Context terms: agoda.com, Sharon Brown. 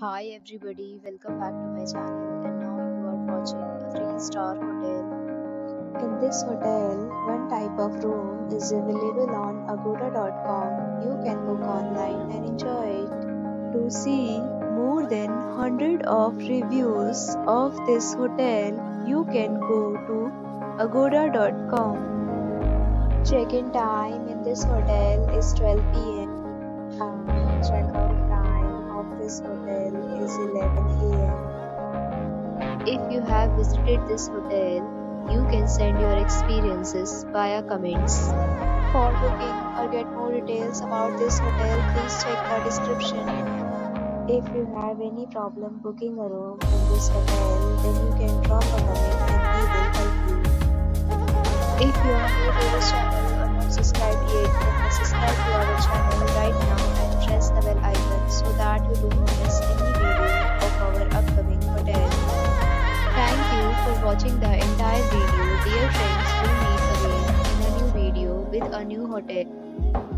Hi everybody, welcome back to my channel, and now you are watching a 3-star hotel. In this hotel, one type of room is available on agoda.com. You can book online and enjoy it. To see more than 100 of reviews of this hotel, you can go to agoda.com. Check-in time in this hotel is 12 PM. Check-out time of this hotel is 11 AM. If you have visited this hotel, you can send your experiences via comments. For booking or get more details about this hotel, please check the description. If you have any problem booking a room in this hotel, then you can drop a comment and we will help you. If you are new to this channel or not subscribed yet, then subscribe to our channel right now. Press the bell icon so that you don't miss any video of our upcoming hotel. Thank you for watching the entire video. Dear friends, we'll meet again in a new video with a new hotel.